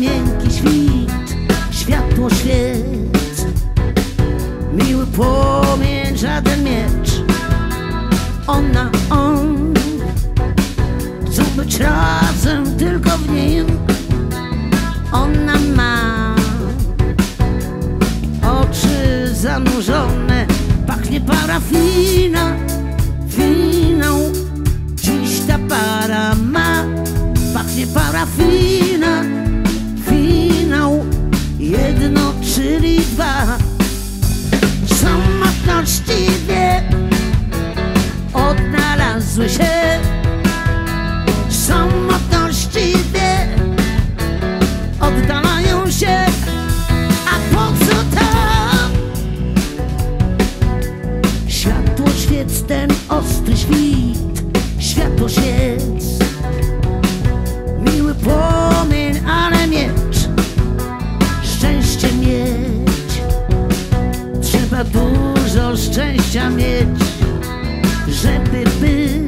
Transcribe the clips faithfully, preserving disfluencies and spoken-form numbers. miękki świt, światło świec, miły płomień, żaden miecz. Ona, on, chcą być razem tylko w nim. Ona ma oczy zanurzone, pachnie parafina, finał. Dziś ta para ma, pachnie parafina, finał. Jedno, czyli dwa. Samotności dwie odnalazły się. Samotności dwie oddalają się. A po co tam? Światło świec, ten ostry świt, światło świec, miły płomień, ale miecz. Szczęście mieć, trzeba dużo szczęścia mieć, żeby być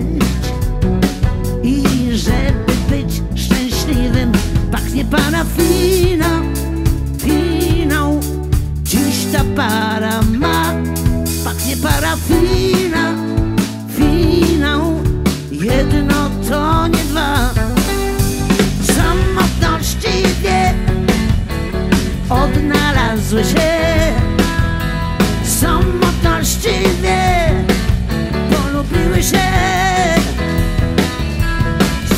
i żeby być szczęśliwym. Pachnie para-finał, finał. Dziś ta para ma, pachnie para-finał, finał. Jedno to nie dwa. Samotności dwie odnalazły się. Samotności dwie polubiły się.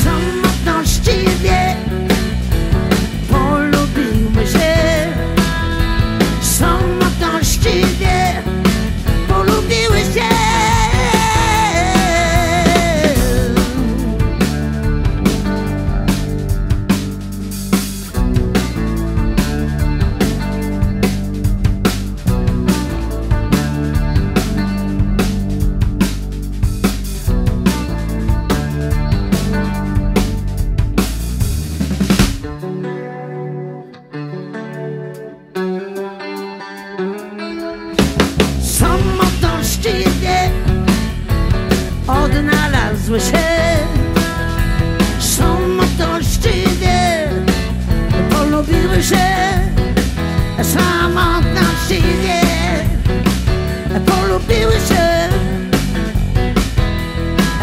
Samotności dwie polubiły się. Samotności dwie polubiły się. Odnalazły się. Samotności dwie polubiły się. Samotności dwie polubiły się.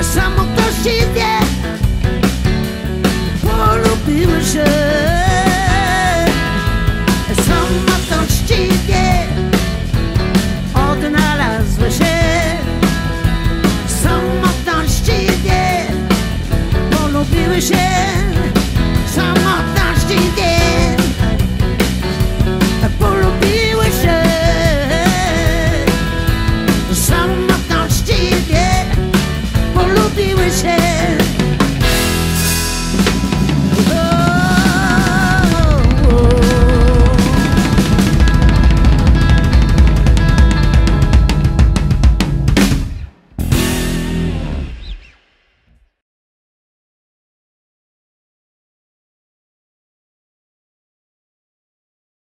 Samotności dwie polubiły się. Samotności dwie odnalazły się. Polubiły się. Samotności dwie polubiły się. Samotności dwie polubiły się.